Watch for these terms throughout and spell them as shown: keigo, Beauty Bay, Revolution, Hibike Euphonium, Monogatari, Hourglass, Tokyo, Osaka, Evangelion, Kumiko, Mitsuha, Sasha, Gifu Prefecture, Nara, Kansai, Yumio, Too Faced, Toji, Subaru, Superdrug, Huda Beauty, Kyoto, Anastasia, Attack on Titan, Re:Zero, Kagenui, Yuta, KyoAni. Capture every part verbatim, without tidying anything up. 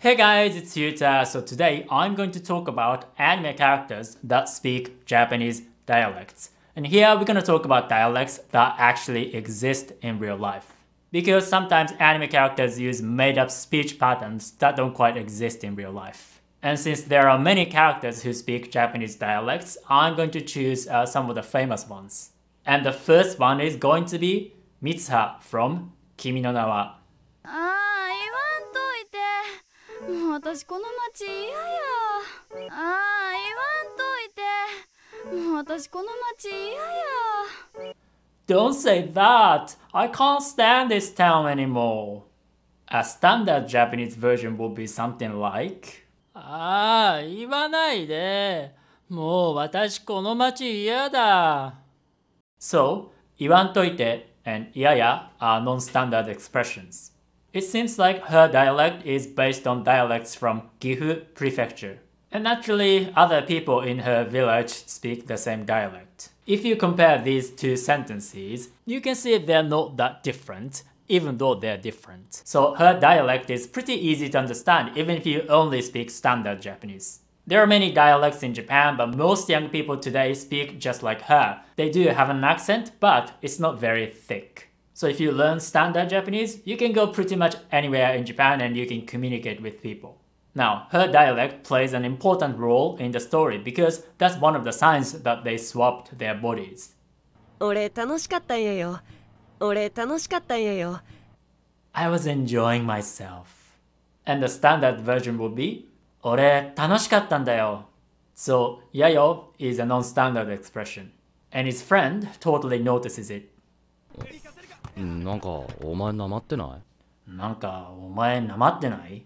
Hey guys, it's Yuta. So today I'm going to talk about anime characters that speak Japanese dialects. And here we're going to talk about dialects that actually exist in real life. Because sometimes anime characters use made-up speech patterns that don't quite exist in real life. And since there are many characters who speak Japanese dialects, I'm going to choose uh, some of the famous ones. And the first one is going to be Mitsuha from Kimi no Nawa. 私この町嫌や。ああ、言わんといて。もう私この町嫌や。Don't say that! I can't stand this town anymore! A standard Japanese version will be something like ああ、言わないで。もう私この町嫌だ。So, 言わんといて and 嫌や are non-standard expressions. It seems like her dialect is based on dialects from Gifu Prefecture. And naturally, other people in her village speak the same dialect. If you compare these two sentences, you can see they're not that different, even though they're different. So her dialect is pretty easy to understand, even if you only speak standard Japanese. There are many dialects in Japan, but most young people today speak just like her. They do have an accent, but it's not very thick. So if you learn standard Japanese, you can go pretty much anywhere in Japan and you can communicate with people. Now, her dialect plays an important role in the story because that's one of the signs that they swapped their bodies. I was enjoying myself. And the standard version would be 俺楽しかったんだよ. So, やよ is a non-standard expression. And his friend totally notices it. なんかお前なまってない?なんかお前なまってない?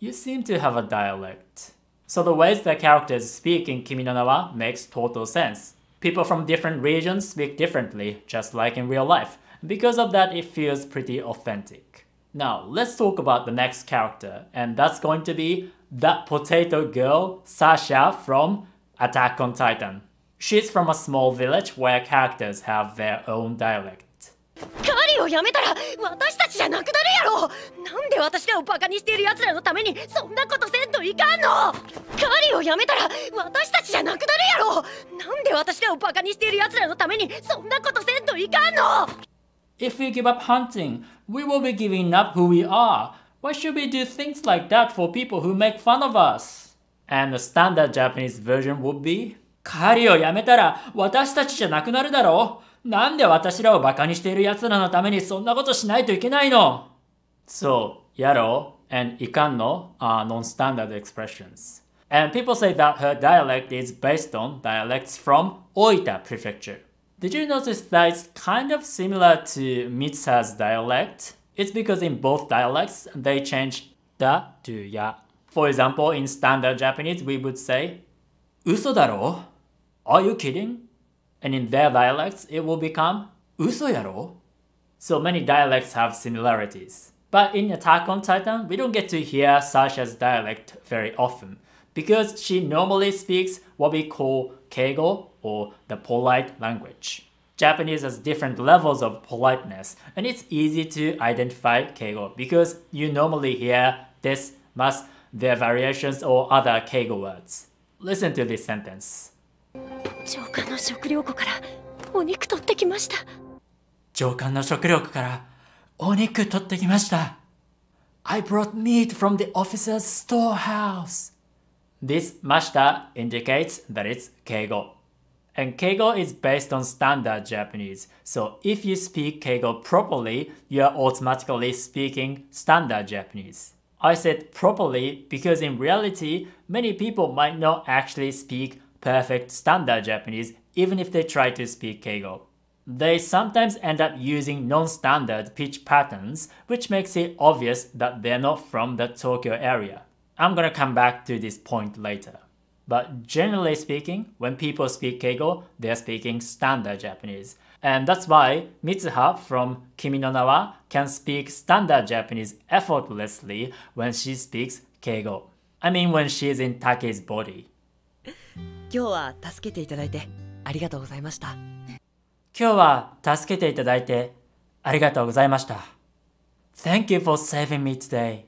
You seem to have a dialect. So the ways that characters speak in Kimi no Nawa makes total sense. People from different regions speak differently, just like in real life. Because of that, it feels pretty authentic. Now, let's talk about the next character, and that's going to be that potato girl, Sasha from Attack on Titan. She's from a small village where characters have their own dialect. 狩りをやめたら私たちじゃなくなるやろ。なんで私らをバカにしている奴らのためにそんなことせんといかんの。狩りをやめたら私たちじゃなくなるやろ。なんで私らをバカにしている奴らのためにそんなことせんといかんの。If we give up hunting, we will be giving up who we are. Why should we do things like that for people who make fun of us? And the standard Japanese version would be 狩りをやめたら私たちじゃなくなるだろう。なんで私らをバカにしている奴らのためにそんなことしないといけないの? So, やろう and いかんの are non-standard expressions. And people say that her dialect is based on dialects from Oita Prefecture. Did you notice that it's kind of similar to Mitsuha's dialect? It's because in both dialects, they change da to ya. For example, in standard Japanese, we would say 嘘だろ? Are you kidding? And in their dialects, it will become 嘘やろ? So many dialects have similarities. But in Attack on Titan, we don't get to hear Sasha's dialect very often, because she normally speaks what we call keigo, or the polite language. Japanese has different levels of politeness, and it's easy to identify keigo, because you normally hear this, mas, their variations, or other keigo words. Listen to this sentence. 上官の食糧庫からお肉取ってきました。上官の食糧庫からお肉取ってきました。I brought meat from the officer's storehouse. This ました indicates that it's keigo. And keigo is based on standard Japanese. So if you speak keigo properly, you are automatically speaking standard Japanese. I said properly because in reality, many people might not actually speak perfect standard Japanese, even if they try to speak keigo. They sometimes end up using non-standard pitch patterns, which makes it obvious that they're not from the Tokyo area. I'm gonna come back to this point later. But generally speaking, when people speak keigo, they're speaking standard Japanese. And that's why Mitsuha from Kimi no Nawa can speak standard Japanese effortlessly when she speaks keigo. I mean when she's in Take's body. 今日は助けていただいてありがとうございました。今日は助けていただいてありがとうございました。Thank you for saving me today.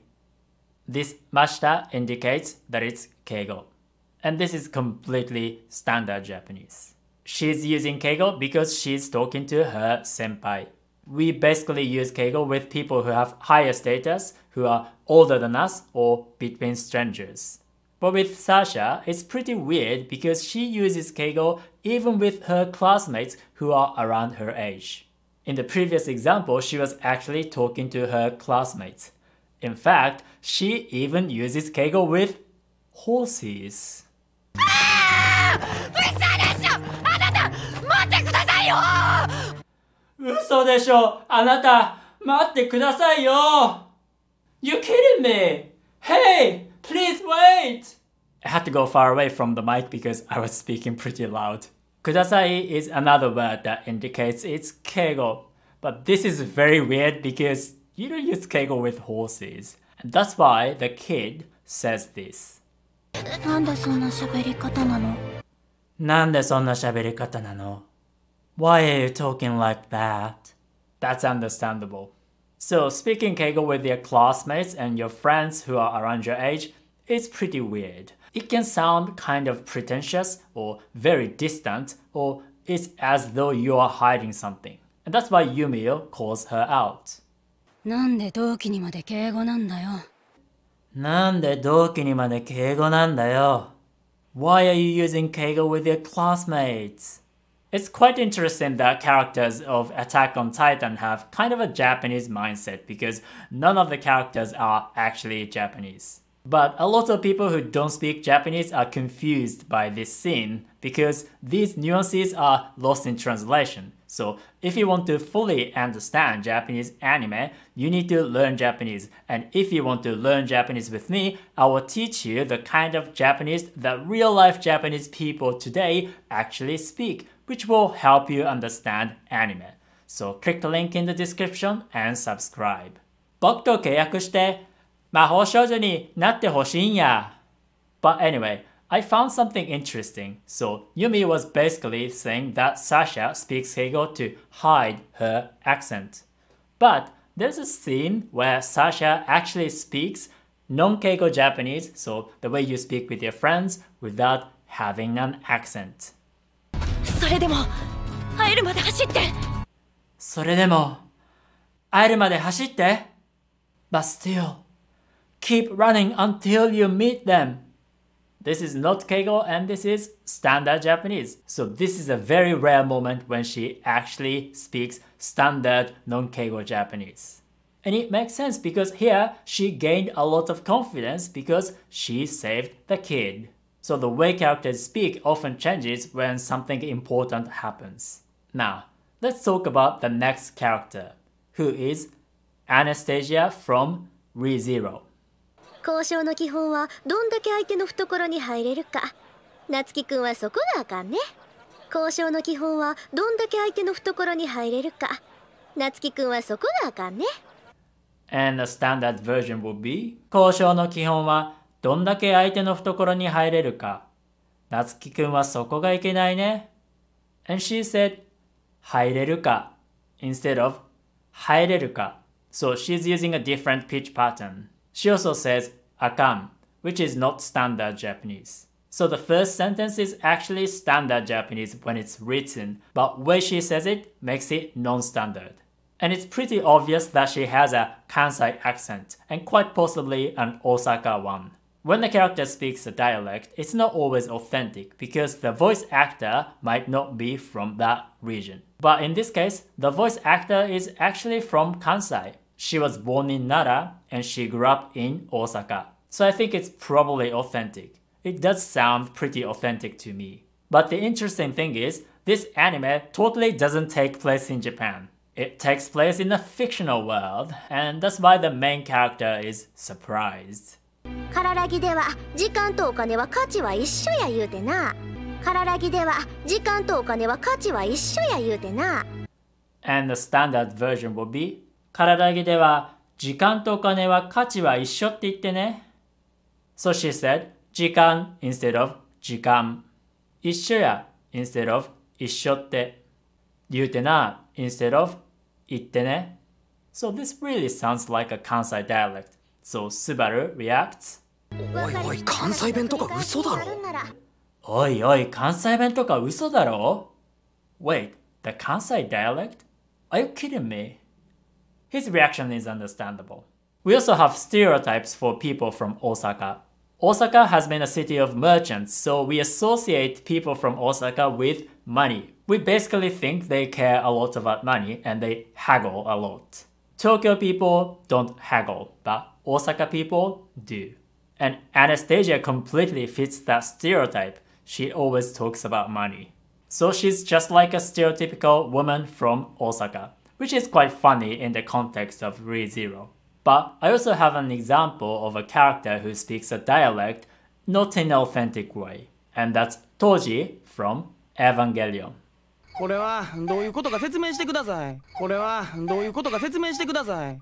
This mashita indicates that it's keigo. And this is completely standard Japanese. She's using keigo because she's talking to her senpai. We basically use keigo with people who have higher status, who are older than us, or between strangers. But with Sasha, it's pretty weird because she uses keigo even with her classmates who are around her age. In the previous example, she was actually talking to her classmates. In fact, she even uses keigo with horses. You're kidding me! Hey, please wait! I had to go far away from the mic because I was speaking pretty loud. Kudasai is another word that indicates it's keigo. But this is very weird because you don't use keigo with horses. And that's why the kid says this. なんでそんな喋り方なの? なんでそんな喋り方なの? Why are you talking like that? That's understandable. So speaking keigo with your classmates and your friends who are around your age is pretty weird. It can sound kind of pretentious or very distant, or it's as though you are hiding something. And that's why Yumio calls her out. なんで同期にまで敬語なんだよ? なんで同期にまで敬語なんだよ? Why are you using keigo with your classmates? It's quite interesting that characters of Attack on Titan have kind of a Japanese mindset because none of the characters are actually Japanese. But a lot of people who don't speak Japanese are confused by this scene because these nuances are lost in translation. So if you want to fully understand Japanese anime, you need to learn Japanese. And if you want to learn Japanese with me, I will teach you the kind of Japanese that real-life Japanese people today actually speak, which will help you understand anime. So click the link in the description and subscribe. 僕と契約して魔法少女になってほしいんや。 But anyway, I found something interesting. So Yumi was basically saying that Sasha speaks keigo to hide her accent. But there's a scene where Sasha actually speaks non-keigo Japanese, so the way you speak with your friends, without having an accent. それでも会えるまで走って。それでも会えるまで走って。But still. Keep running until you meet them. This is not keigo and this is standard Japanese. So this is a very rare moment when she actually speaks standard non-keigo Japanese. And it makes sense because here she gained a lot of confidence because she saved the kid. So the way characters speak often changes when something important happens. Now, let's talk about the next character, who is Anastasia from Re:Zero. 交渉の基本はどんだけ相手の懐に入れるか。夏希くんはそこがあかんね。交渉の基本はどんだけ相手の懐に入れるか。夏希くんはそこがあかんね。And the standard version will be 交渉の基本はどんだけ相手の懐に入れるか。夏希くんはそこがいけないね。And she said 入れるか instead of 入れるか。So she's using a different pitch pattern. She also says akan, which is not standard Japanese. So the first sentence is actually standard Japanese when it's written, but the way she says it makes it non-standard. And it's pretty obvious that she has a Kansai accent, and quite possibly an Osaka one. When the character speaks a dialect, it's not always authentic because the voice actor might not be from that region. But in this case, the voice actor is actually from Kansai. She was born in Nara and she grew up in Osaka. So I think it's probably authentic. It does sound pretty authentic to me. But the interesting thing is, this anime totally doesn't take place in Japan. It takes place in a fictional world, and that's why the main character is surprised. カララギでは時間とお金は価値は一緒や言うてな。カララギでは時間とお金は価値は一緒や言うてな。And the standard version will be カララギでは時間とお金は価値は一緒って言ってね。So she said 時間 instead of 時間。一緒や instead of 一緒って。言うてな instead of 言ってね。So this really sounds like a Kansai dialect. So Subaru reacts. おいおい、関西弁とか嘘だろ。おいおい、関西弁とか嘘だろ。 Wait, the Kansai dialect? Are you kidding me? His reaction is understandable. We also have stereotypes for people from Osaka. Osaka has been a city of merchants, so we associate people from Osaka with money. We basically think they care a lot about money and they haggle a lot. Tokyo people don't haggle, but Osaka people do. And Anastasia completely fits that stereotype. She always talks about money. So she's just like a stereotypical woman from Osaka, which is quite funny in the context of Re:Zero. But I also have an example of a character who speaks a dialect not in an authentic way, and that's Toji from Evangelion. これはどういうことか説明してください。これはどういうことか説明してください。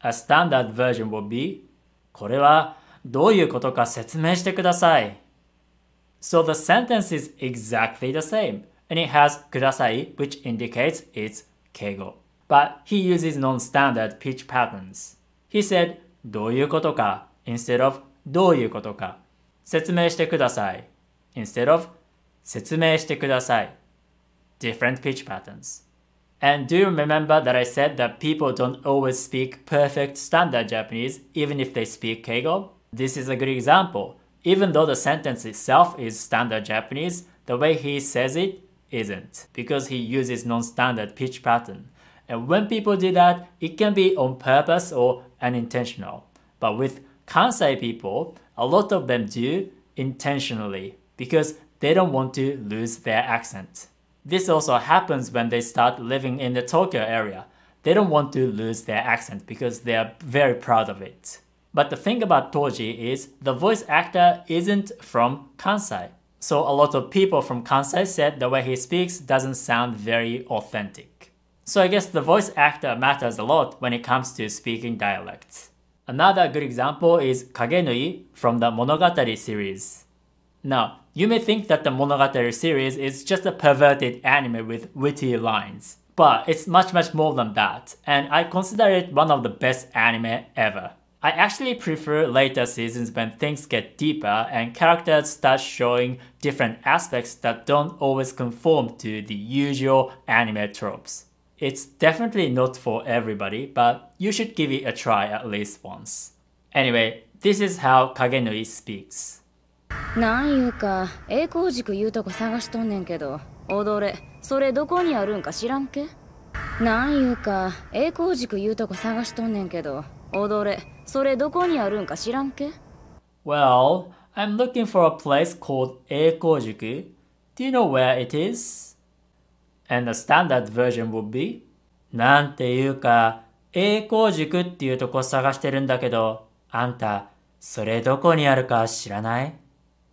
A standard version would be これはどういうことか説明してください。So the sentence is exactly the same, and it has ください which indicates it's 敬語 but he uses non-standard pitch patterns. He said どういうことか instead of どういうことか、説明してください instead of 説明してください different pitch patterns. And do you remember that I said that people don't always speak perfect standard Japanese even if they speak keigo? This is a good example. Even though the sentence itself is standard Japanese, the way he says it isn't because he uses non-standard pitch pattern. And when people do that, it can be on purpose or unintentional. But with Kansai people, a lot of them do intentionally because they don't want to lose their accent. This also happens when they start living in the Tokyo area. They don't want to lose their accent because they are very proud of it. But the thing about Toji is the voice actor isn't from Kansai. So a lot of people from Kansai said the way he speaks doesn't sound very authentic. So I guess the voice actor matters a lot when it comes to speaking dialects. Another good example is Kagenui from the Monogatari series. Now, you may think that the Monogatari series is just a perverted anime with witty lines, but it's much much more than that, and I consider it one of the best anime ever. I actually prefer later seasons when things get deeper and characters start showing different aspects that don't always conform to the usual anime tropes. It's definitely not for everybody, but you should give it a try at least once. Anyway, this is how Kagenui speaks. なんいうか栄光塾いうとこ探しとんねんけど踊れそれどこにあるんか知らんけなんいうか栄光塾いうとこ探しとんねんけど踊れそれどこにあるんか知らんけ Well, I'm looking for a place called 栄光塾 Do you know where it is? And the standard version would be なんていうか栄光塾っていうとこ探してるんだけどあんたそれどこにあるか知らない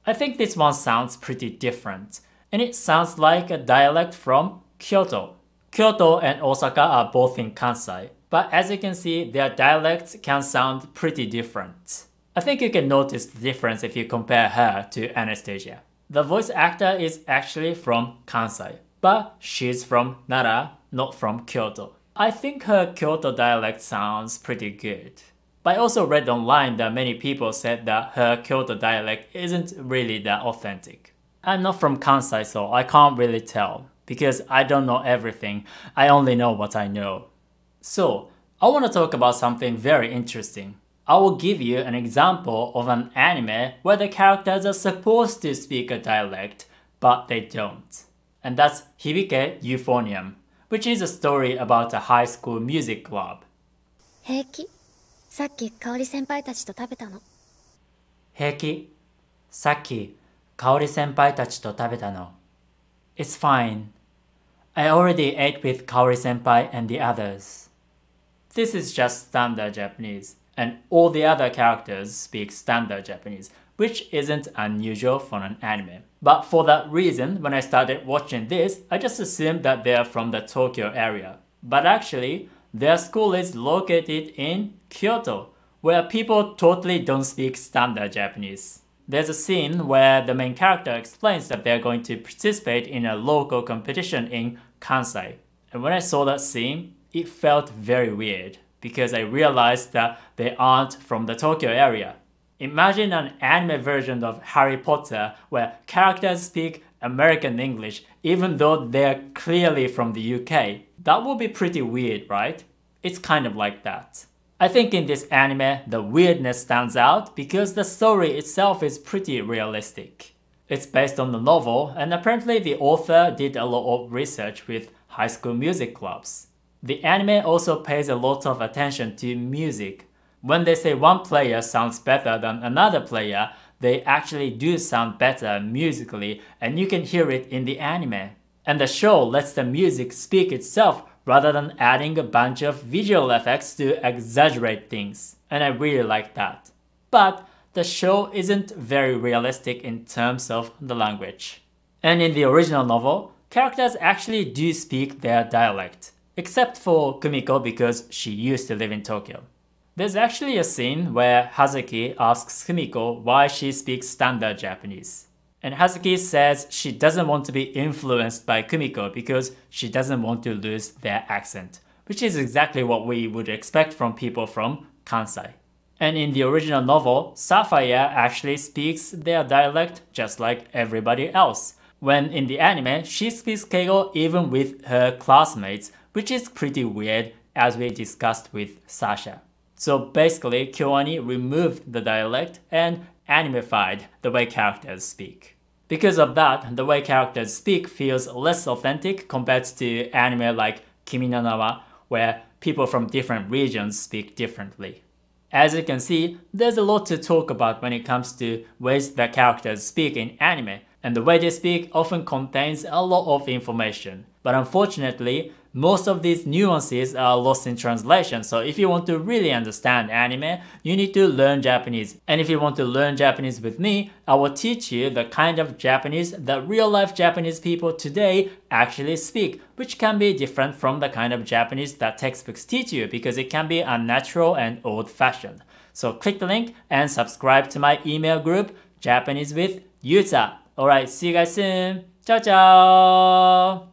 I think this one sounds pretty different, and it sounds like a dialect from Kyoto. Kyoto and Osaka are both in Kansai, but as you can see, their dialects can sound pretty different. I think you can notice the difference if you compare her to Anastasia. The voice actor is actually from Kansai, but she's from Nara, not from Kyoto. I think her Kyoto dialect sounds pretty good. I also read online that many people said that her Kyoto dialect isn't really that authentic. I'm not from Kansai, so I can't really tell, because I don't know everything, I only know what I know. So, I want to talk about something very interesting. I will give you an example of an anime where the characters are supposed to speak a dialect, but they don't. And that's Hibike Euphonium, which is a story about a high school music club. さっき香織先輩たちと食べたの。平気。さっき香織先輩たちと食べたの。It's fine. I already ate with 香織先輩 and the others. This is just standard Japanese, and all the other characters speak standard Japanese, which isn't unusual for an anime. But for that reason, when I started watching this, I just assumed that they're from the Tokyo area. But actually, their school is located in Kyoto, where people totally don't speak standard Japanese. There's a scene where the main character explains that they're going to participate in a local competition in Kansai. And when I saw that scene, it felt very weird. because I realized that they aren't from the Tokyo area. Imagine an anime version of Harry Potter where characters speak American English even though they're clearly from the U K. That would be pretty weird, right? It's kind of like that. I think in this anime, the weirdness stands out because the story itself is pretty realistic. It's based on the novel, and apparently the author did a lot of research with high school music clubs. The anime also pays a lot of attention to music. When they say one player sounds better than another player, they actually do sound better musically, and you can hear it in the anime. And the show lets the music speak itself rather than adding a bunch of visual effects to exaggerate things. And I really like that. But the show isn't very realistic in terms of the language. And in the original novel, characters actually do speak their dialect, except for Kumiko because she used to live in Tokyo. There's actually a scene where Hazuki asks Kumiko why she speaks standard Japanese. And Hazuki says she doesn't want to be influenced by Kumiko because she doesn't want to lose their accent, which is exactly what we would expect from people from Kansai. And in the original novel, Sapphire actually speaks their dialect just like everybody else, when in the anime, she speaks Keigo even with her classmates, which is pretty weird as we discussed with Sasha. So basically, KyoAni removed the dialect and animified the way characters speak. Because of that, the way characters speak feels less authentic compared to anime like Kimi no Nawa, where people from different regions speak differently. As you can see, there's a lot to talk about when it comes to ways that characters speak in anime, and the way they speak often contains a lot of information. But unfortunately, most of these nuances are lost in translation, so if you want to really understand anime, you need to learn Japanese. And if you want to learn Japanese with me, I will teach you the kind of Japanese that real-life Japanese people today actually speak, which can be different from the kind of Japanese that textbooks teach you because it can be unnatural and old-fashioned. So click the link and subscribe to my email group, Japanese with Yuta. Alright, see you guys soon. Ciao ciao!